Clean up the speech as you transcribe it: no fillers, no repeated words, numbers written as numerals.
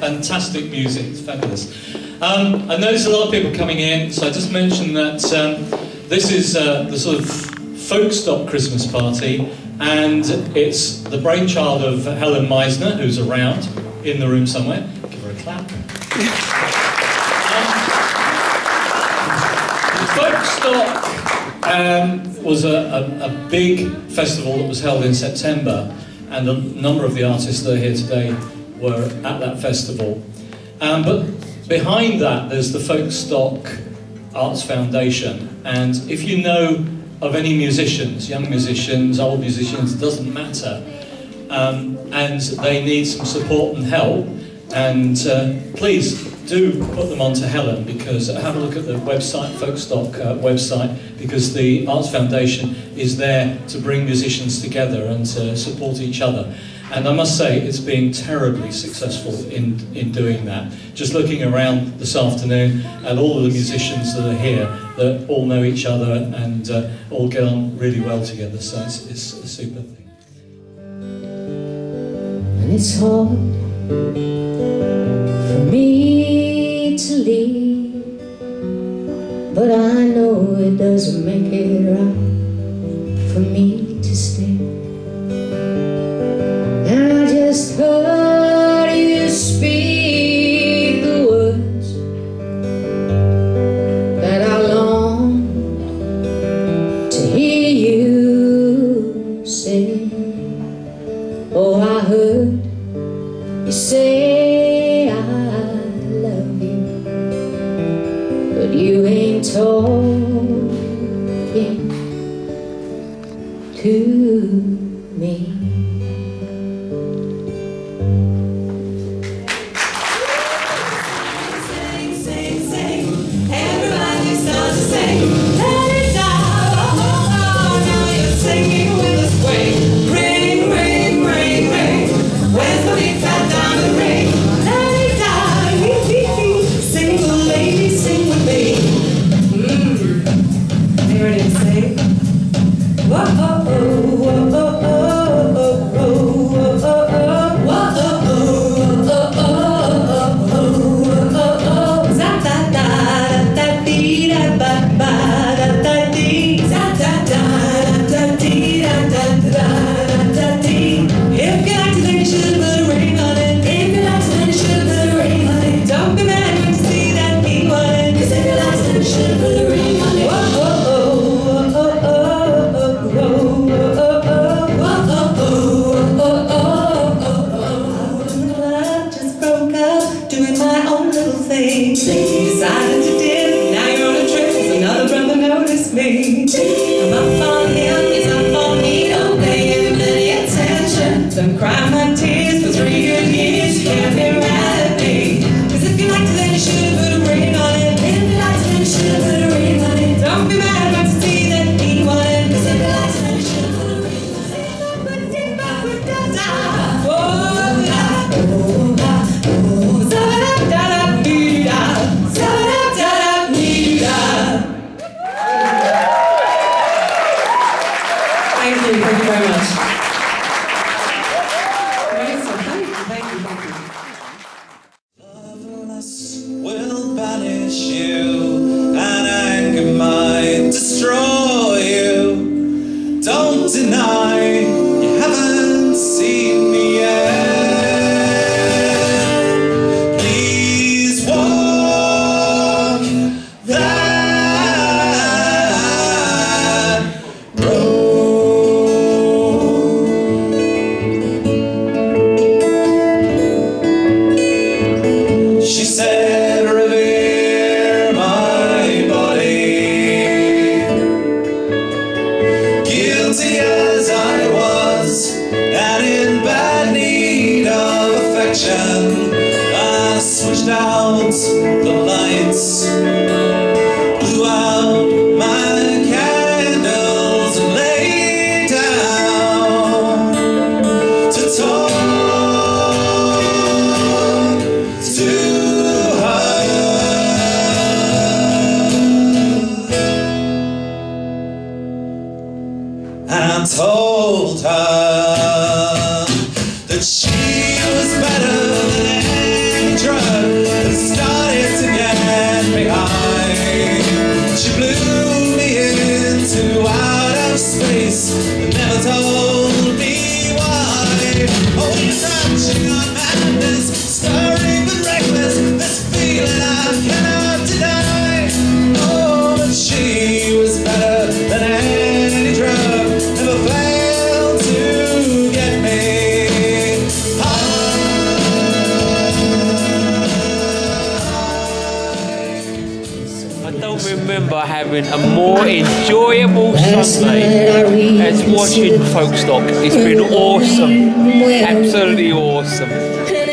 Fantastic music, it's fabulous. I noticed a lot of people coming in, so I just mentioned that this is the sort of Folkstock Christmas party, and it's the brainchild of Helen Meissner, who's around in the room somewhere. Give her a clap. Folkstock was a big festival that was held in September, and a number of the artists that are here today were at that festival. But behind that there's the Folkstock Arts Foundation, and if you know of any musicians, young musicians, old musicians, it doesn't matter, and they need some support and help, and please do put them on to Helen, because have a look at the website, Folkstock website, because the Arts Foundation is there to bring musicians together and to support each other. And I must say, it's been terribly successful in doing that. Just looking around this afternoon at all of the musicians that are here, that all know each other and all get on really well together, so it's a super thing. And it's hard for me to leave, but I know it doesn't make it right for me to stay. Just heard you speak the words that I long to hear you say. Oh, I heard you say I love you, but you ain't talking to me. A more enjoyable Sunday as watching Folkstock. It's been awesome, absolutely awesome.